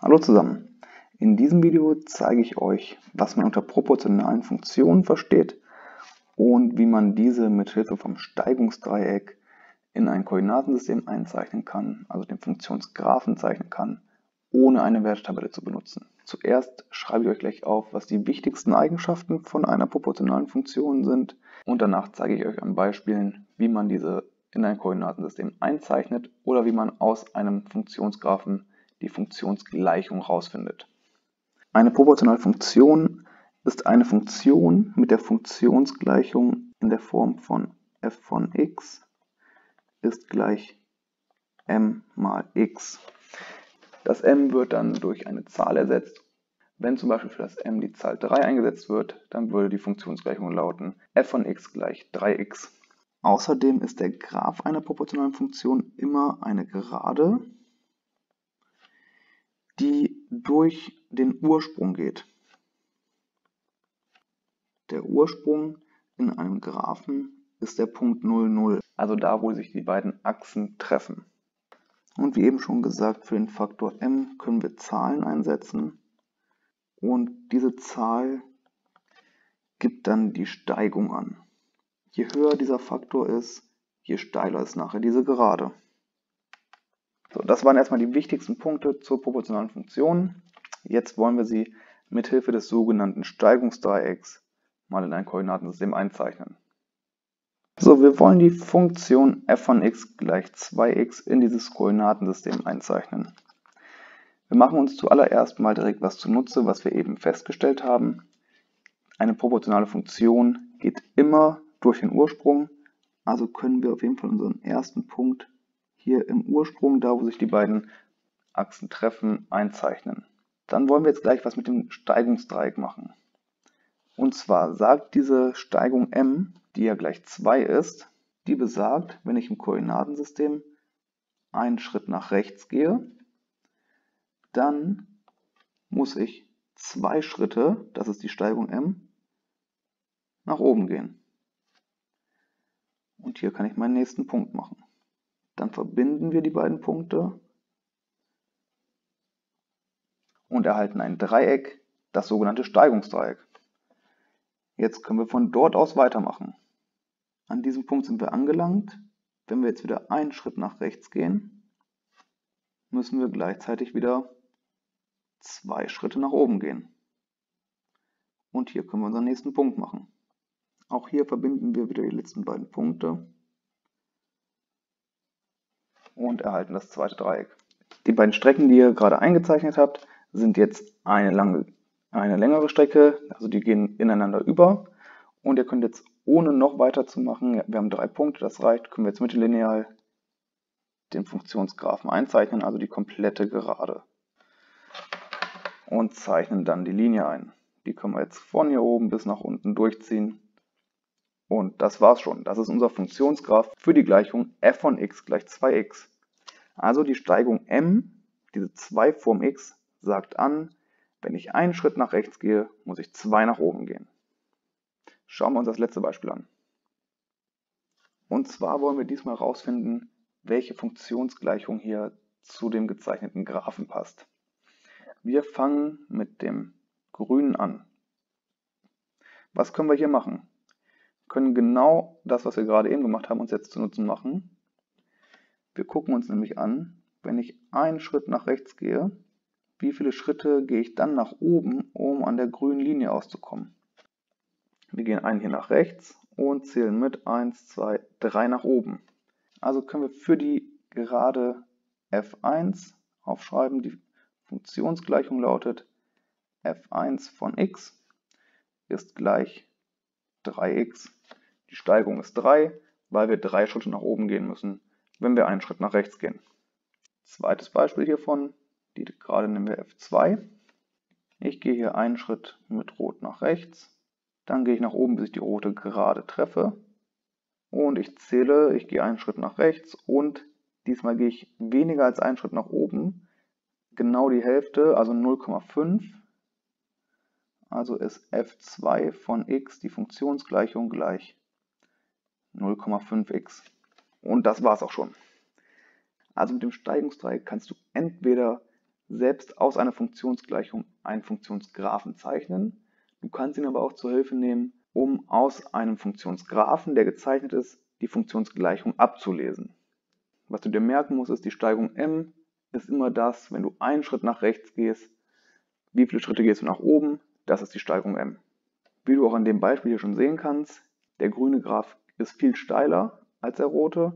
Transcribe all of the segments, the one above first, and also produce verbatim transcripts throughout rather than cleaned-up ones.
Hallo zusammen, in diesem Video zeige ich euch, was man unter proportionalen Funktionen versteht und wie man diese mit Hilfe vom Steigungsdreieck in ein Koordinatensystem einzeichnen kann, also den Funktionsgraphen zeichnen kann, ohne eine Wertetabelle zu benutzen. Zuerst schreibe ich euch gleich auf, was die wichtigsten Eigenschaften von einer proportionalen Funktion sind und danach zeige ich euch an Beispielen, wie man diese in ein Koordinatensystem einzeichnet oder wie man aus einem Funktionsgraphen die Funktionsgleichung herausfindet. Eine proportionale Funktion ist eine Funktion mit der Funktionsgleichung in der Form von f von x ist gleich m mal x. Das m wird dann durch eine Zahl ersetzt. Wenn zum Beispiel für das m die Zahl drei eingesetzt wird, dann würde die Funktionsgleichung lauten f von x gleich drei x. Außerdem ist der Graph einer proportionalen Funktion immer eine Gerade, die durch den Ursprung geht. Der Ursprung in einem Graphen ist der Punkt null, null, also da, wo sich die beiden Achsen treffen. Und wie eben schon gesagt, für den Faktor m können wir Zahlen einsetzen und diese Zahl gibt dann die Steigung an. Je höher dieser Faktor ist, je steiler ist nachher diese Gerade. So, das waren erstmal die wichtigsten Punkte zur proportionalen Funktion. Jetzt wollen wir sie mithilfe des sogenannten Steigungsdreiecks mal in ein Koordinatensystem einzeichnen. So, wir wollen die Funktion f von x gleich zwei x in dieses Koordinatensystem einzeichnen. Wir machen uns zuallererst mal direkt was zunutze, was wir eben festgestellt haben. Eine proportionale Funktion geht immer durch den Ursprung, also können wir auf jeden Fall unseren ersten Punkt hier im Ursprung, da wo sich die beiden Achsen treffen, einzeichnen. Dann wollen wir jetzt gleich was mit dem Steigungsdreieck machen. Und zwar sagt diese Steigung m, die ja gleich zwei ist, die besagt, wenn ich im Koordinatensystem einen Schritt nach rechts gehe, dann muss ich zwei Schritte, das ist die Steigung m, nach oben gehen. Und hier kann ich meinen nächsten Punkt machen. Dann verbinden wir die beiden Punkte und erhalten ein Dreieck, das sogenannte Steigungsdreieck. Jetzt können wir von dort aus weitermachen. An diesem Punkt sind wir angelangt. Wenn wir jetzt wieder einen Schritt nach rechts gehen, müssen wir gleichzeitig wieder zwei Schritte nach oben gehen. Und hier können wir unseren nächsten Punkt machen. Auch hier verbinden wir wieder die letzten beiden Punkte und erhalten das zweite Dreieck. Die beiden Strecken, die ihr gerade eingezeichnet habt, sind jetzt eine lange, eine längere Strecke, also die gehen ineinander über. Und ihr könnt jetzt, ohne noch weiter zu machen, wir haben drei Punkte, das reicht, können wir jetzt mittellineal den Funktionsgraphen einzeichnen, also die komplette Gerade. Und zeichnen dann die Linie ein. Die können wir jetzt von hier oben bis nach unten durchziehen. Und das war's schon. Das ist unser Funktionsgraph für die Gleichung f von x gleich zwei x. Also die Steigung m, diese zwei vorm x, sagt an, wenn ich einen Schritt nach rechts gehe, muss ich zwei nach oben gehen. Schauen wir uns das letzte Beispiel an. Und zwar wollen wir diesmal herausfinden, welche Funktionsgleichung hier zu dem gezeichneten Graphen passt. Wir fangen mit dem Grünen an. Was können wir hier machen? Können genau das, was wir gerade eben gemacht haben, uns jetzt zunutze machen. Wir gucken uns nämlich an, wenn ich einen Schritt nach rechts gehe, wie viele Schritte gehe ich dann nach oben, um an der grünen Linie auszukommen. Wir gehen einen hier nach rechts und zählen mit eins, zwei, drei nach oben. Also können wir für die Gerade f eins aufschreiben, die Funktionsgleichung lautet f eins von x ist gleich drei x. Die Steigung ist drei, weil wir drei Schritte nach oben gehen müssen, wenn wir einen Schritt nach rechts gehen. Zweites Beispiel hiervon, die Gerade nehmen wir f zwei. Ich gehe hier einen Schritt mit Rot nach rechts, dann gehe ich nach oben, bis ich die rote Gerade treffe und ich zähle, ich gehe einen Schritt nach rechts und diesmal gehe ich weniger als einen Schritt nach oben, genau die Hälfte, also null Komma fünf. Also ist f zwei von x die Funktionsgleichung gleich null Komma fünf x. Und das war's auch schon. Also mit dem Steigungsdreieck kannst du entweder selbst aus einer Funktionsgleichung einen Funktionsgraphen zeichnen. Du kannst ihn aber auch zur Hilfe nehmen, um aus einem Funktionsgraphen, der gezeichnet ist, die Funktionsgleichung abzulesen. Was du dir merken musst, ist, die Steigung m ist immer das, wenn du einen Schritt nach rechts gehst, wie viele Schritte gehst du nach oben, das ist die Steigung m. Wie du auch an dem Beispiel hier schon sehen kannst, der grüne Graph ist viel steiler als der rote.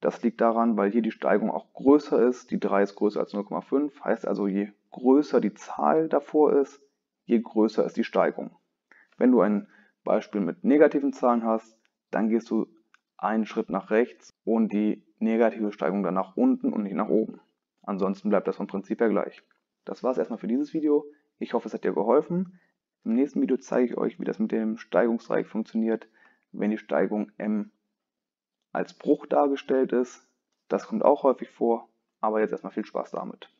Das liegt daran, weil hier die Steigung auch größer ist, die drei ist größer als null Komma fünf, heißt also, je größer die Zahl davor ist, je größer ist die Steigung. Wenn du ein Beispiel mit negativen Zahlen hast, dann gehst du einen Schritt nach rechts und die negative Steigung dann nach unten und nicht nach oben. Ansonsten bleibt das vom Prinzip her gleich. Das war es erstmal für dieses Video. Ich hoffe, es hat dir geholfen. Im nächsten Video zeige ich euch, wie das mit dem Steigungsdreieck funktioniert, wenn die Steigung m als Bruch dargestellt ist. Das kommt auch häufig vor, aber jetzt erstmal viel Spaß damit.